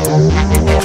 Oh,